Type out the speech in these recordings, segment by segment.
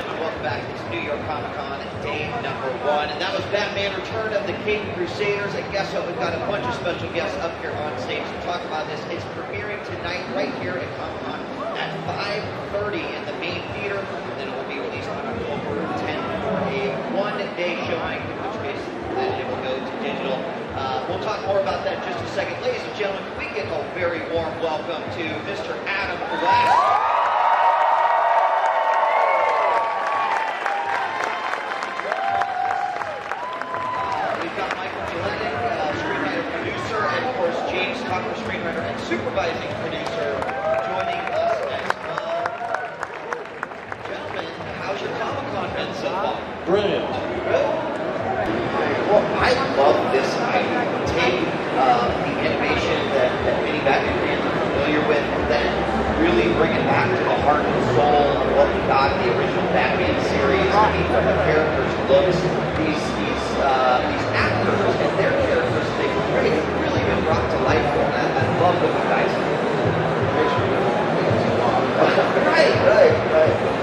gentlemen, welcome back. It's New York Comic Con, day number one. And that was Batman: Return of the Caped Crusaders. And guess what? We've got a bunch of special guests up here on stage to talk about this. It's premiering tonight right here at Comic Con at 5:30 in the main theater. And then it will be released on October 10th for a one-day showing, which means that it will go to digital. We'll talk more about that in just a second. Ladies and gentlemen, can we get a very warm welcome to Mr. Adam West? James Tucker, screenwriter and supervising producer, joining us as well. Gentlemen, how's your Comic-Con been so far? Brilliant. Good. Well, I love this idea. Take the animation that many Batman fans are familiar with, and then really bring it back to the heart and soul of what we got in the original Batman series. I mean, from the characters' looks, these actors and their characters, they really been brought to life, and I love what you guys do. Right.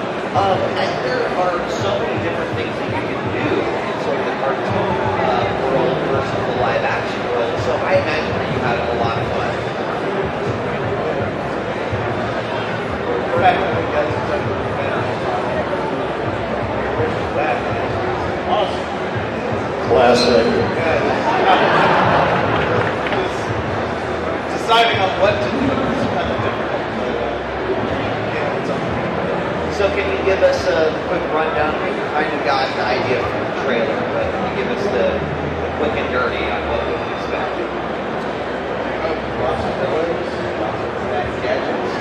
And there are so many different things that you can do in sort of the cartoon world versus the live action world, so I imagine that you had a lot of fun. Right, that's exactly what we've been on. Where's that? Awesome. Classic. Deciding on what to do is kind of difficult, but it's okay. So can you give us a quick rundown? I kind of got the idea from the trailer, but can you give us the quick and dirty on what we can expect? Lots of villains, lots of gadgets.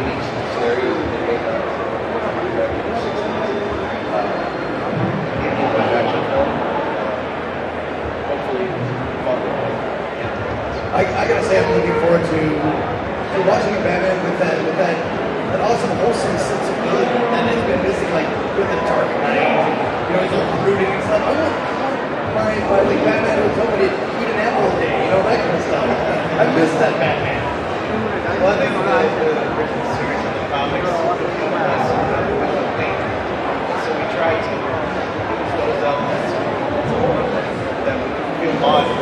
In each series, they make a I gotta say, I'm looking forward to watching Batman with that awesome wholesome sense of good that has been missing, like with the Dark Knight. You know, he's all brooding and stuff. I want like Batman who told me to eat an apple a day. You know, that kind of stuff. I miss that Batman. Well, I think when I did the original series of the comics, so we tried to use those elements that we feel modern.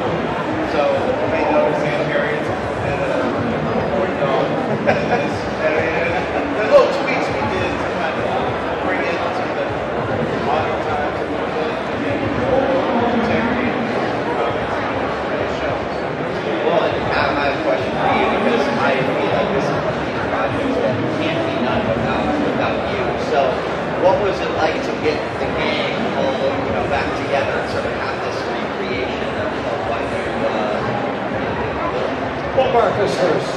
So we made those sand areas and a corn dog. And the little tweaks we did to kind of bring it to the modern times and really get the whole integrity of the show. Well, Adam, I have a question for you because I feel like this is one of these projects that can't be done without you. So what was it like to get the gang all back together and sort of have this recreation of what you Well, Marcus first.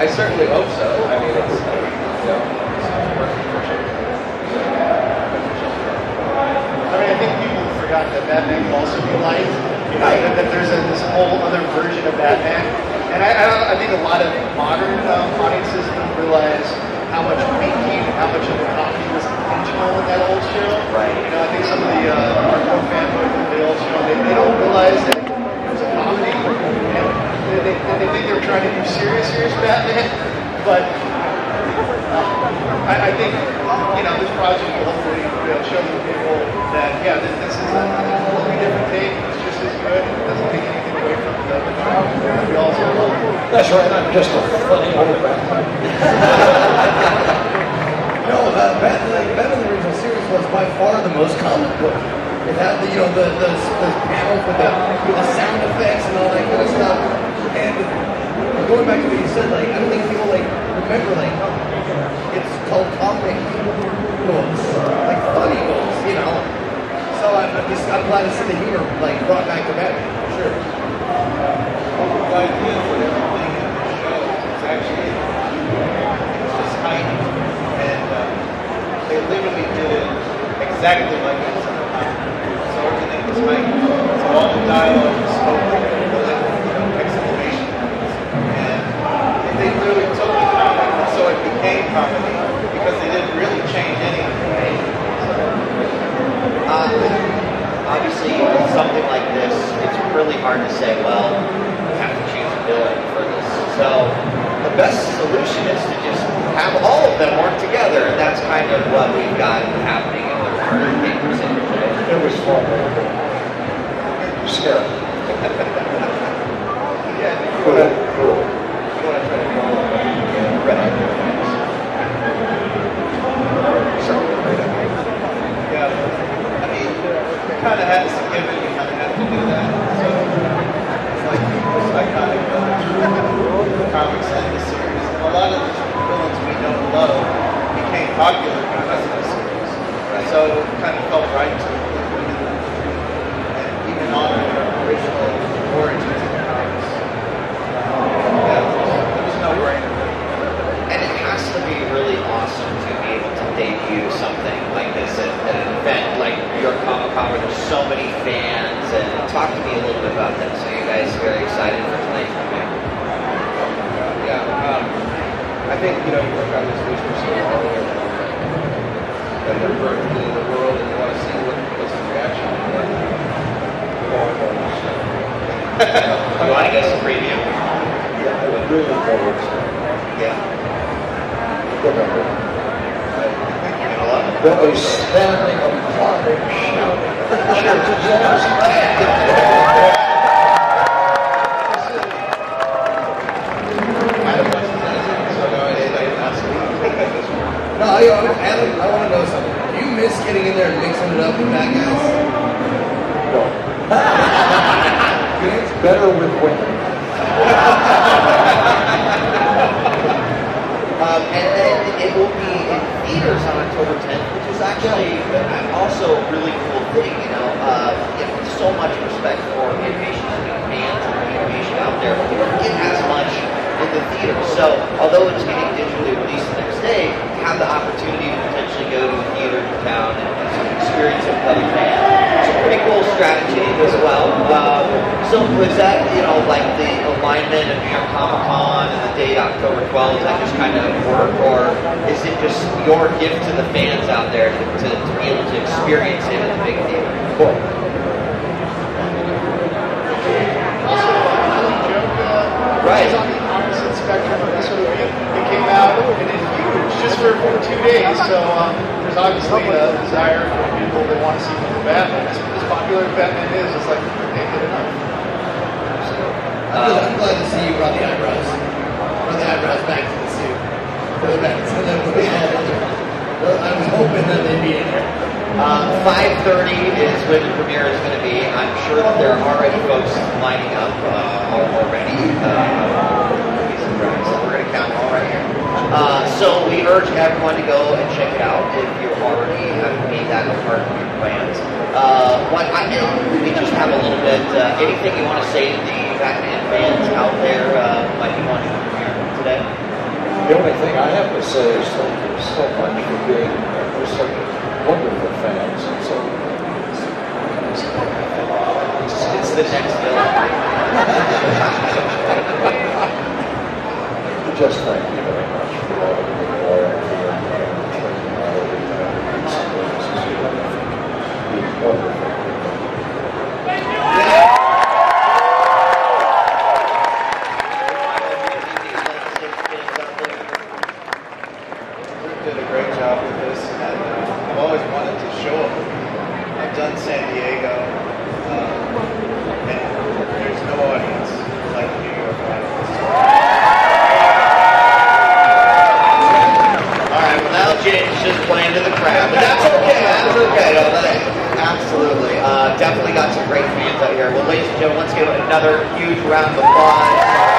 I certainly hope so. I mean, it's I think people forgot that Batman can also be light. That there's this whole other version of Batman, and I think a lot of modern audiences don't realize how much making, how much of the comedy was intentional in that old show. Right. You know, I think some of the hardcore fanboys of the old show they don't realize that. They think they were trying to do serious Batman, but I think this project will hopefully show the people that this is a totally different take. It's just as good. It doesn't take anything away from the trial. We also love it. That's right. I'm just a funny old Batman. No, Batman the original series was by far the most comic book It had the, you know, the panels with the sound effects and all that kind of stuff. And going back to what you said, like, I don't think people like remember, like, it's called comic books, like funny books, you know. So I'm glad to see the humor like brought back to Batman. Sure. The idea for everything in the show is actually it's just tiny, and they literally did it exactly like it's in the comic. So everything was tiny. So all the dialogue was spoken with, you know, exclamation points, and they literally took the comic, and so it became comedy because they didn't really change anything. Obviously, with something like this, it's really hard to say, well, we have to choose a villain for this. So the best solution is to just have all of them work together, and that's kind of what we've got happening in the current papers today. It was fun. Sure. Yeah. Cool. You want to try to do all of them? Right on your hands. Something right on your hands. Yeah. Kind of had to give it, you kind of have to do that. So it's like most iconic comics in the series. And a lot of the villains we don't love became popular because of the series. Right. So it kind of felt right to include them and even honor their original origins in the comics. There was no brainer. And it has to be really awesome to be able to debut something like this at an event like New York Comic Con, where there's so many fans. And talk to me a little bit about that. So you guys are very excited for tonight? Yeah. I think, you know, you work on this vision so long that they're burdened in the world, and you want to see what's the reaction. You want to get some preview? Yeah, I would really forward to it. Yeah. That was standing apart and shouting. No, Adam, I want to know something. Do you miss getting in there and mixing it up with that guys? No. It's better with women. And then it will be in theaters on October 10th, which is actually also a really cool thing, you know. So much respect for animation and fans and animation out there, but we don't get as much in the theater. So, although it's getting digitally released the next day, you have the opportunity to potentially go to a theater in town and sort of experience it with other fans. It's a pretty cool strategy as well. So was that, you know, like the alignment of New York Comic Con and the date October 12th, that just kind of work, or is it just your gift to the fans out there to be able to experience it at the big theater? Cool. Right. On the opposite spectrum of this movie, it came out and it's huge just for 2 days. So there's obviously a desire for people that want to see more Batman. As popular as Batman is, it's like they can't get enough. So, I'm glad to see you brought the eyebrows. Brought the eyebrows back to the suit. I was hoping that they'd be in there. 5:30 is when the premiere is going to be. I'm sure there are already folks lining up already. We're going to count all right here. So we urge everyone to go and check it out if you already have made that a part of your plans. We just have a little bit. Anything you want to say to the Batman fans out there might be watching the premiere today? The only thing I have to say is thank you so much for being here. Wonderful fans, and so it's the next villain. Just thank you very much for all of the loyalty and checking out every time and experiences you have. You're wonderful. James just playing to the crowd, but that's okay, that's okay. Absolutely. ladies and gentlemen, let's give another huge round of applause.